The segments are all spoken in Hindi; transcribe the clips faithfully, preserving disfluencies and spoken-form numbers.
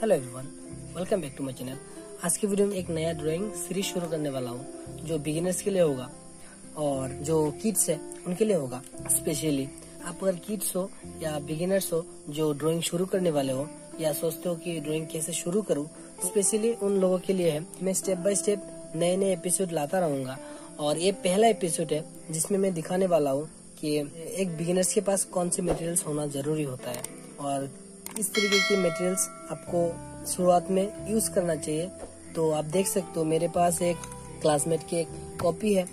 Hello everyone, welcome back to my channel. आज के वीडियो में एक नया ड्राइंग सीरीज शुरू करने वाला हूँ जो बिगिनर्स के लिए होगा और जो किड्स है उनके लिए होगा। स्पेशली आप अगर किड्स हो या बिगिनर्स हो जो ड्राइंग शुरू करने वाले हो या सोचते हो कि ड्राइंग कैसे शुरू करूँ, स्पेशली उन लोगों के लिए है। मैं स्टेप बाय स्टेप नए नए एपिसोड लाता रहूँगा और ये पहला एपिसोड है जिसमें मैं दिखाने वाला हूँ कि एक बिगिनर्स के पास कौन से मटेरियल्स होना जरूरी होता है और इस तरीके के मटेरियल्स आपको शुरुआत में यूज करना चाहिए। तो आप देख सकते हो मेरे पास एक क्लासमेट की एक कॉपी है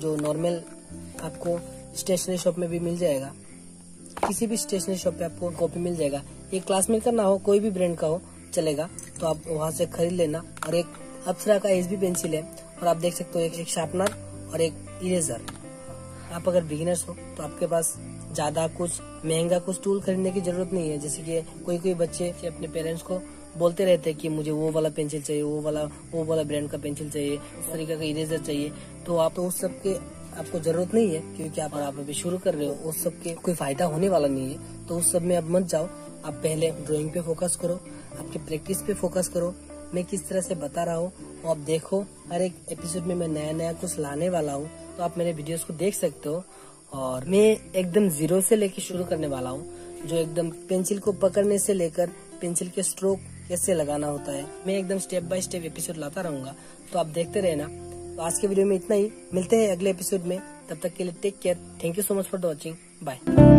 जो नॉर्मल आपको स्टेशनरी शॉप में भी मिल जाएगा, किसी भी स्टेशनरी शॉप पे आपको कॉपी मिल जाएगा। ये क्लासमेट का ना हो, कोई भी ब्रांड का हो चलेगा, तो आप वहाँ से खरीद लेना। और एक अप्सरा का एस बी पेंसिल है और आप देख सकते हो एक, एक शार्पनर और एक इरेजर। आप अगर बिगिनर्स हो तो आपके पास ज्यादा कुछ महंगा कुछ टूल खरीदने की जरूरत नहीं है। जैसे कि कोई कोई बच्चे अपने पेरेंट्स को बोलते रहते हैं कि मुझे वो वाला पेंसिल चाहिए, वो वाला वो वाला ब्रांड का पेंसिल चाहिए, इस तरीके का इरेजर चाहिए। तो आप तो उस सब के आपको जरूरत नहीं है, क्योंकि आप आप अभी शुरू कर रहे हो, उस सब के कोई फायदा होने वाला नहीं है। तो उस सब में आप मत जाओ, आप पहले ड्रॉइंग पे फोकस करो, आपके प्रैक्टिस पे फोकस करो। मैं किस तरह से बता रहा हूँ आप देखो, हर एक एपिसोड में मैं नया नया कुछ लाने वाला हूँ, तो आप मेरे वीडियोस को देख सकते हो। और मैं एकदम जीरो से लेकर शुरू करने वाला हूँ, जो एकदम पेंसिल को पकड़ने से लेकर पेंसिल के स्ट्रोक कैसे लगाना होता है, मैं एकदम स्टेप बाय स्टेप एपिसोड लाता रहूंगा, तो आप देखते रहना। तो आज के वीडियो में इतना ही, मिलते हैं अगले एपिसोड में, तब तक के लिए take care. Thank you so much for the watching, bye.